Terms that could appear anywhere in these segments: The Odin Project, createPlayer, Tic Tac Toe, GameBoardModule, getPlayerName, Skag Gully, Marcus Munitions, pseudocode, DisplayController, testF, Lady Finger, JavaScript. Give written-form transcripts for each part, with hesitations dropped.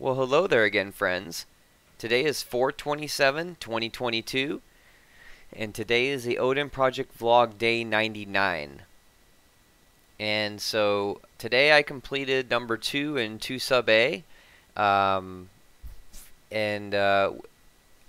Well, hello there again, friends. Today is 4/27/2022, and today is the Odin Project Vlog Day 99. And so today I completed number 2 in 2 sub A, I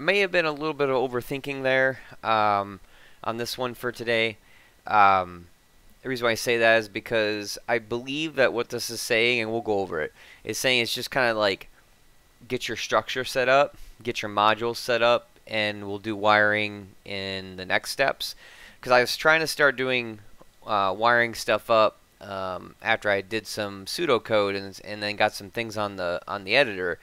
may have been a little bit of overthinking there on this one for today. The reason why I say that is because I believe that what this is saying, and we'll go over it, is saying it's just kind of like, get your structure set up, get your modules set up, and we'll do wiring in the next steps. Because I was trying to start doing wiring stuff up after I did some pseudocode and then got some things on the editor.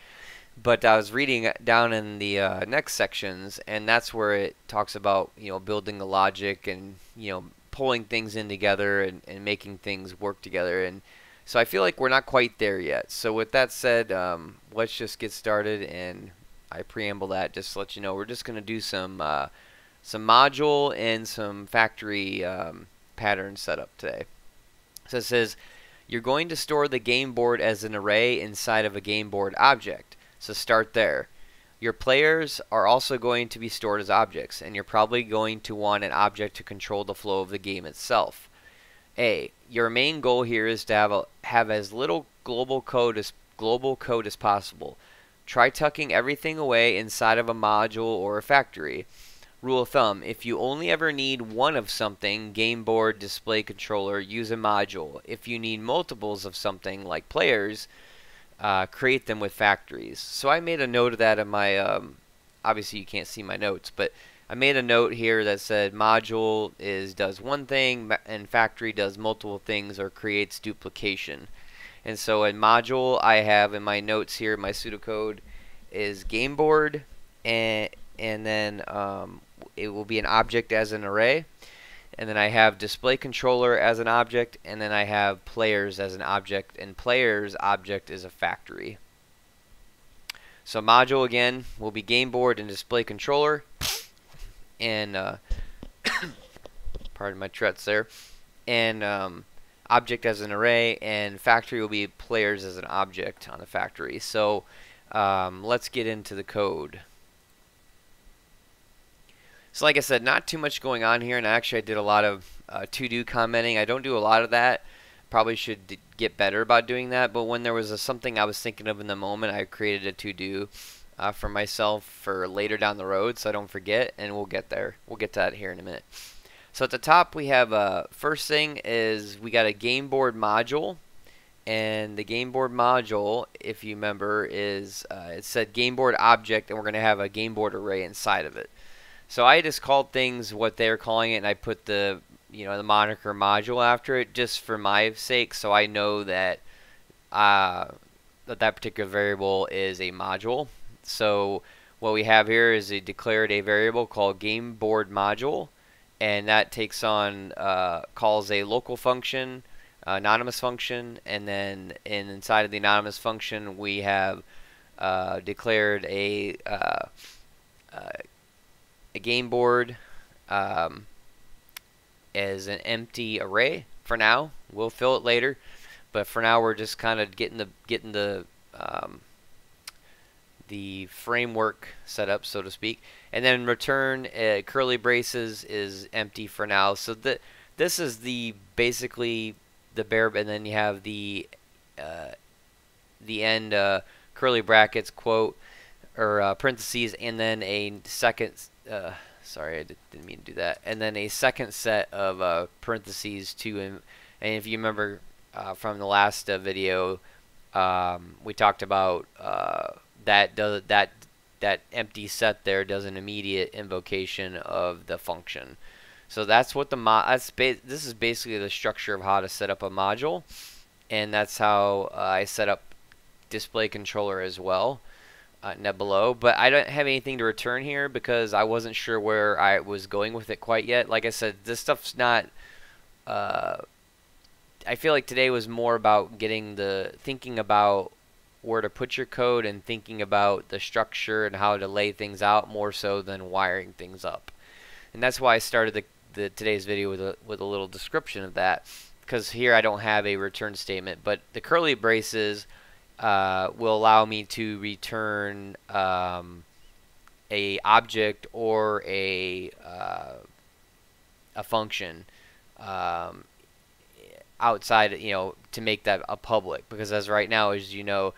But I was reading down in the next sections, and that's where it talks about, you know, building the logic and, you know, pulling things in together and making things work together. And so I feel like we're not quite there yet. So with that said, let's just get started, and I preamble that just to let you know we're just going to do some module and some factory pattern setup today. So it says you're going to store the game board as an array inside of a game board object. So start there. Your players are also going to be stored as objects, and you're probably going to want an object to control the flow of the game itself. A. Your main goal here is to have as little global code as possible. Try tucking everything away inside of a module or a factory. Rule of thumb: if you only ever need one of something, game board, display controller, use a module. If you need multiples of something, like players, create them with factories. So I made a note of that in my. Obviously, you can't see my notes, but I made a note here that said module does one thing and factory does multiple things or creates duplication. And so in module, I have in my notes here, my pseudocode is game board, and then it will be an object as an array, and then I have display controller as an object, and then I have players as an object, and players object is a factory. So module again will be game board and display controller. And pardon my trets there, and object as an array, and factory will be players as an object on the factory. So let's get into the code. So like I said, not too much going on here, and actually I did a lot of to-do commenting. I don't do a lot of that. Probably should get better about doing that, but when there was something I was thinking of in the moment, I created a to-do for myself for later down the road, so I don't forget, and we'll get there. We'll get to that here in a minute. So at the top, we have first thing is we got a game board module, and the game board module, if you remember, is it said game board object, and we're going to have a game board array inside of it. So I just called things what they're calling it, and I put the, you know, the moniker module after it just for my sake, so I know that that particular variable is a module. So what we have here is declared a variable called game board module, and that takes on calls a local function, anonymous function, and then inside of the anonymous function we have declared a game board as an empty array for now. We'll fill it later, but for now we're just kind of getting the framework set up, so to speak, and then return curly braces is empty for now. So this is the basically the bare, and then you have the end curly brackets, quote, or parentheses, and then a second. Sorry, I didn't mean to do that. And then a second set of parentheses to, and if you remember from the last video, we talked about. That empty set there does an immediate invocation of the function. So that's what the this is basically the structure of how to set up a module, and that's how I set up display controller as well, net below. But I don't have anything to return here because I wasn't sure where I was going with it quite yet. Like I said, this stuff's not. I feel like today was more about thinking about where to put your code and thinking about the structure and how to lay things out more so than wiring things up. And that's why I started today's video with a little description of that, because here I don't have a return statement, but the curly braces will allow me to return a object or a function outside, you know, to make that a public, because as right now, as you know,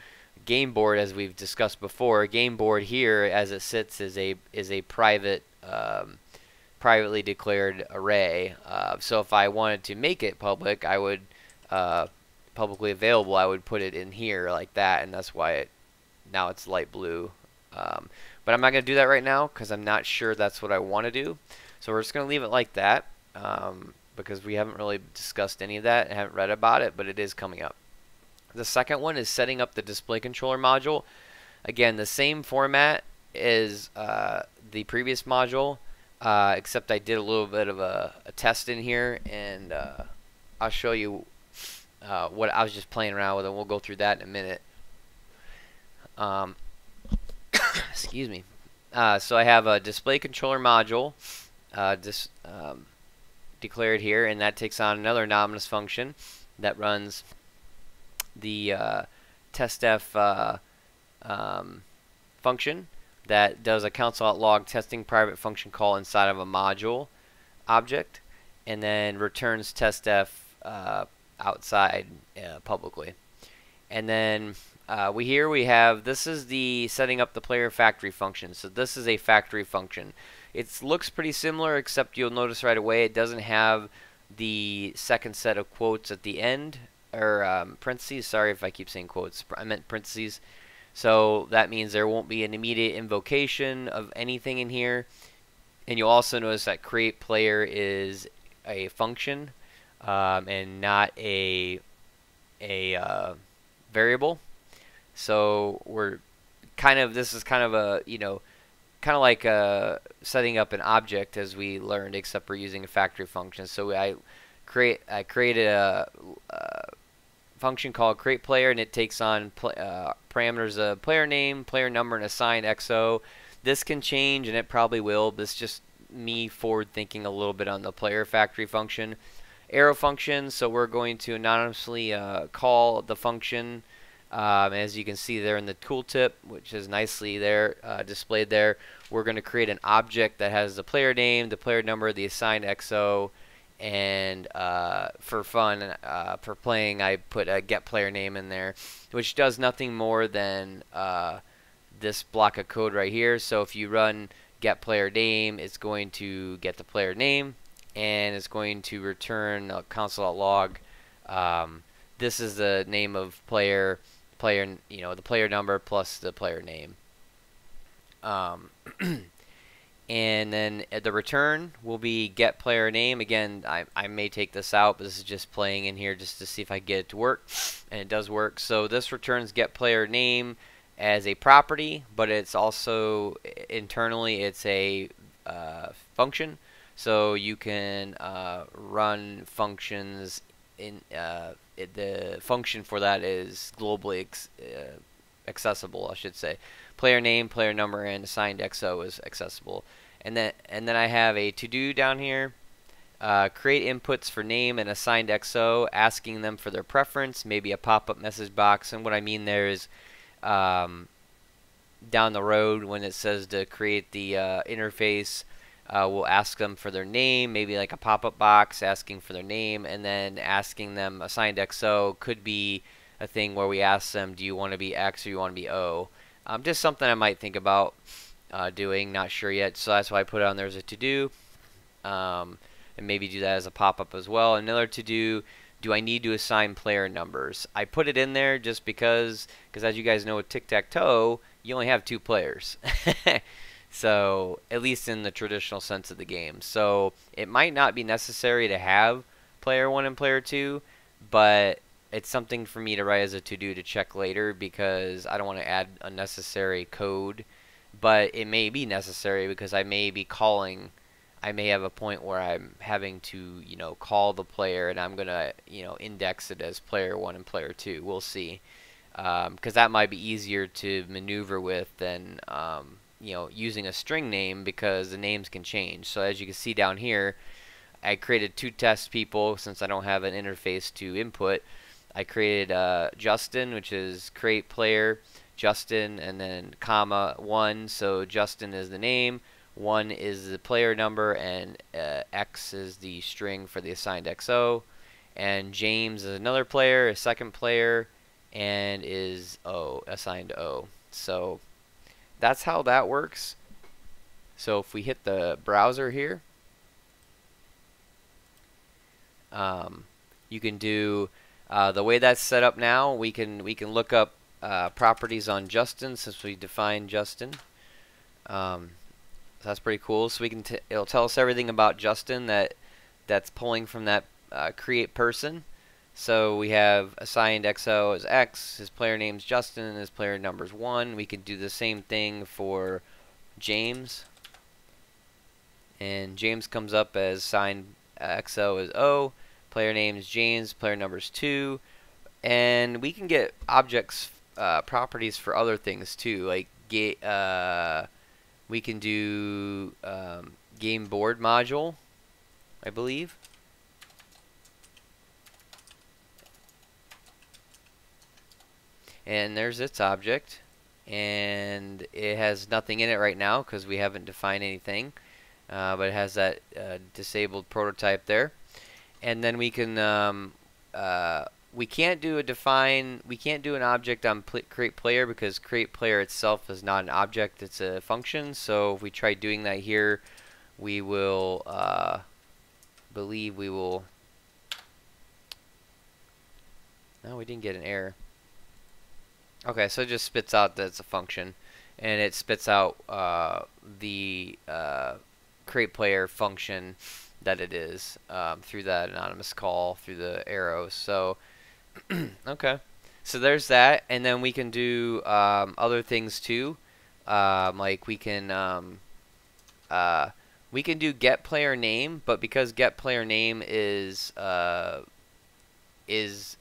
GameBoard, as we've discussed before, GameBoard here as it sits is a private, privately declared array. So if I wanted to make it public, I would publicly available, I would put it in here like that, and that's why now it's light blue. But I'm not going to do that right now because I'm not sure that's what I want to do. So we're just going to leave it like that because we haven't really discussed any of that and haven't read about it, but it is coming up. The second one is setting up the display controller module. Again, the same format as the previous module, except I did a little bit of a test in here, and I'll show you what I was just playing around with, and we'll go through that in a minute. Excuse me. So I have a display controller module declared here, and that takes on another anonymous function that runs the testF function that does a console.log testing private function call inside of a module object, and then returns testF outside publicly. And then here we have, this is the setting up the player factory function. So this is a factory function. It looks pretty similar, except you'll notice right away it doesn't have the second set of quotes at the end, or parentheses. Sorry if I keep saying quotes, I meant parentheses. So that means there won't be an immediate invocation of anything in here. And you'll also notice that createPlayer is a function and not a variable. So we're kind of, this is kind of a, you know, kind of like setting up an object as we learned, except we're using a factory function. So I created a function called createPlayer, and it takes on parameters of player name, player number, and assigned XO. This can change, and it probably will. But it's just me forward thinking a little bit on the player factory function. Arrow function, so we're going to anonymously call the function. As you can see there in the tooltip, which is nicely there displayed there, we're going to create an object that has the player name, the player number, the assigned XO, and for fun, for playing, I put a getPlayerName in there, which does nothing more than this block of code right here. So if you run getPlayerName, it's going to get the player name, and it's going to return a console.log. This is the name of player. You know, the player number plus the player name. And then at the return will be get player name. Again, I may take this out, but this is just playing in here just to see if I get it to work, and it does work. So this returns get player name as a property, but it's also internally it's a function. So you can run functions in. The function for that is globally accessible, I should say. Player name, player number, and assigned XO is accessible. And then I have a to-do down here. Create inputs for name and assigned XO, asking them for their preference, maybe a pop-up message box. And what I mean there is down the road when it says to create the interface, we'll ask them for their name, maybe like a pop-up box asking for their name, and then asking them assigned XO could be a thing where we ask them, do you want to be X or you want to be O? Just something I might think about doing, not sure yet. So that's why I put it on there as a to-do, and maybe do that as a pop-up as well. Another to-do, do I need to assign player numbers? I put it in there just because as you guys know with Tic Tac Toe, you only have two players. So at least in the traditional sense of the game, so it might not be necessary to have player one and player two, but it's something for me to write as a to-do to check later, because I don't want to add unnecessary code, but it may be necessary because I may be calling, I may have a point where I'm having to, you know, call the player, and I'm gonna, you know, index it as player one and player two. We'll see, because that might be easier to maneuver with than you know, using a string name, because the names can change. So as you can see down here, I created two test people since I don't have an interface to input. I created Justin, which is createPlayer, Justin, and then comma 1. So Justin is the name, 1 is the player number, and X is the string for the assigned XO. And James is another player, a second player, and is O, assigned O. So that's how that works. So if we hit the browser here, you can do the way that's set up now. We can look up properties on Justin since we defined Justin. So that's pretty cool. So we can it'll tell us everything about Justin that's pulling from that create person. So we have assigned XO as X, his player name's Justin, and his player number's 1. We can do the same thing for James, and James comes up as signed XO is O, player name is James, player number's 2, and we can get objects properties for other things too, like we can do GameBoardModule, I believe. And there's its object, and it has nothing in it right now because we haven't defined anything, but it has that disabled prototype there. And then we can we can't do a define, we can't do an object on createPlayer because createPlayer itself is not an object, it's a function. So if we try doing that here, we will believe we will, no, we didn't get an error. Okay, so it just spits out that it's a function, and it spits out the createPlayer function that it is through that anonymous call through the arrows. So okay, so there's that, and then we can do other things too, like we can do getPlayerName, but because getPlayerName is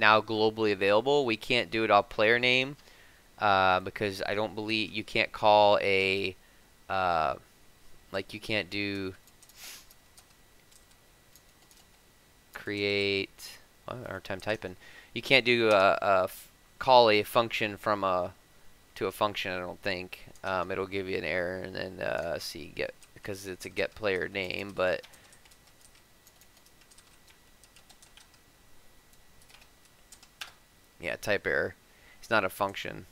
now globally available, we can't do it off player name because I don't believe you can't call a like you can't do create, well, hard time typing, you can't do call a function from a to a function, I don't think. It'll give you an error, and then see get, because it's a get player name, but yeah, type error. It's not a function.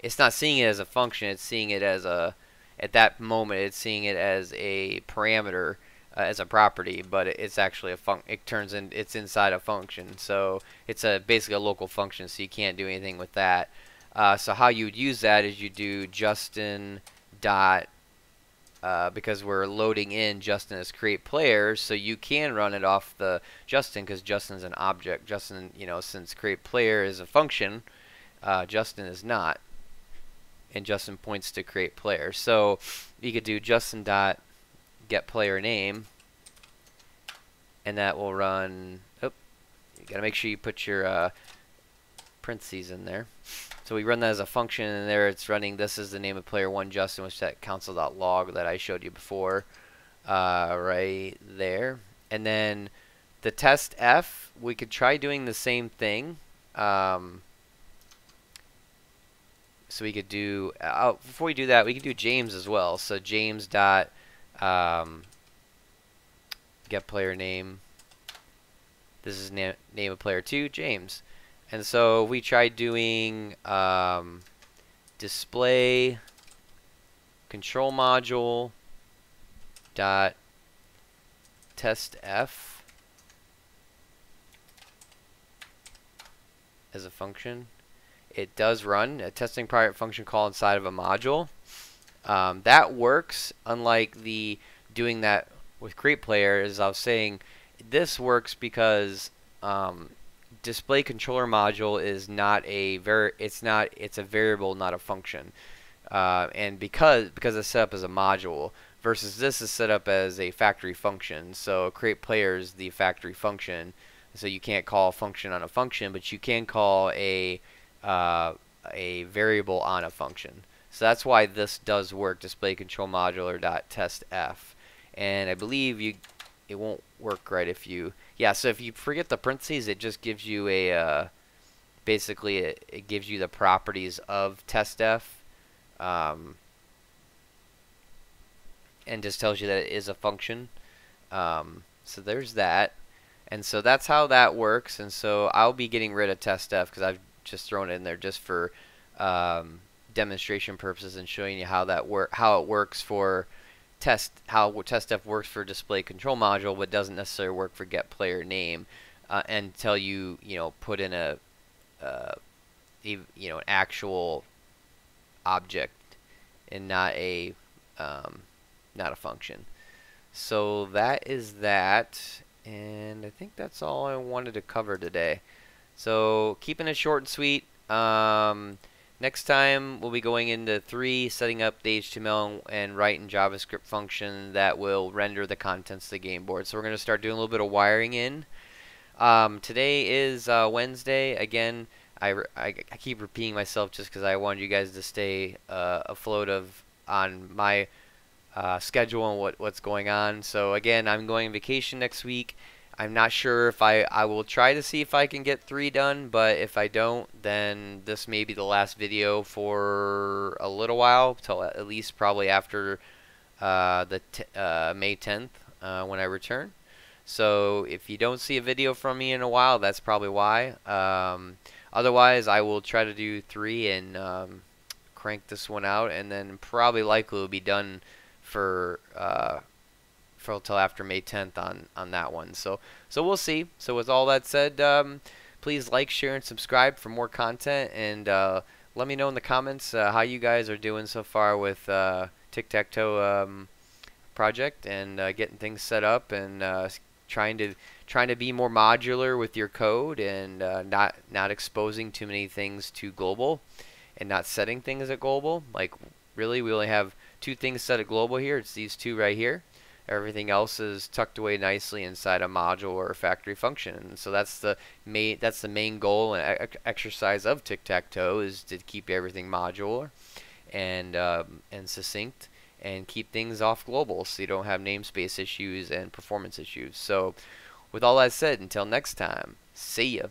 It's not seeing it as a function. It's seeing it as a, at that moment, it's seeing it as a parameter, as a property. But it's actually a function. It turns in. It's inside a function. So it's a basically a local function. So you can't do anything with that. So how you would use that is you do Justin dot because we're loading in Justin as create player, so you can run it off the Justin because Justin's an object. Justin, you know, since create player is a function, Justin is not, and Justin points to create player. So you could do Justin dot get player name, and that will run. Oh, you gotta make sure you put your parentheses in there. So we run that as a function, and there it's running. This is the name of player 1, Justin, which that console.log that I showed you before, right there. And then the testF, we could try doing the same thing. So we could do before we do that, we could do James as well. So James dot get player name. This is name of player 2, James. And so we tried doing display control module dot testF as a function. It does run a testing private function call inside of a module. That works, unlike the doing that with createPlayer, as I was saying. This works because display controller module is not a it's a variable, not a function, and because it's set up as a module versus this is set up as a factory function. So createPlayer is the factory function, so you can't call a function on a function, but you can call a variable on a function. So that's why this does work, display control modular dot testF. And I believe it won't work right if you Yeah, so if you forget the parentheses, it just gives you a basically it gives you the properties of testF, and just tells you that it is a function. So there's that, and so that's how that works. And so I'll be getting rid of testF because I've just thrown it in there just for demonstration purposes and showing you how that works for test, how testF works for display control module, but doesn't necessarily work for get player name until you know, put in a an actual object and not a not a function. So that is that, and I think that's all I wanted to cover today. So keeping it short and sweet. Next time we'll be going into 3, setting up the HTML and writing JavaScript function that will render the contents of the game board. So we're going to start doing a little bit of wiring in. Today is Wednesday. Again, I keep repeating myself just because I wanted you guys to stay afloat on my schedule and what's going on. So again, I'm going on vacation next week. I'm not sure if I will try to see if I can get 3 done, but if I don't, then this may be the last video for a little while, till at least probably after May 10th when I return. So if you don't see a video from me in a while, that's probably why. Otherwise, I will try to do 3 and crank this one out, and then probably likely will be done for until after May 10th on that one. So we'll see. So with all that said, please like, share, and subscribe for more content, and let me know in the comments how you guys are doing so far with Tic Tac Toe project, and getting things set up, and trying to be more modular with your code, and not exposing too many things to global, and not setting things at global. Like, really, we only have 2 things set at global here. It's these 2 right here. Everything else is tucked away nicely inside a module or a factory function. And so that's the main goal and exercise of Tic Tac Toe, is to keep everything modular and succinct, and keep things off global so you don't have namespace issues and performance issues. So with all that said, until next time, see ya.